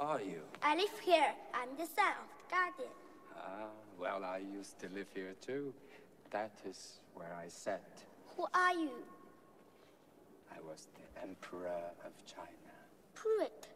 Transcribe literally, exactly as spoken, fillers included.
are you? I live here. I'm the son of the guardian. Ah, well, I used to live here too. That is where I sat. Who are you? I was the Emperor of China. Prove it.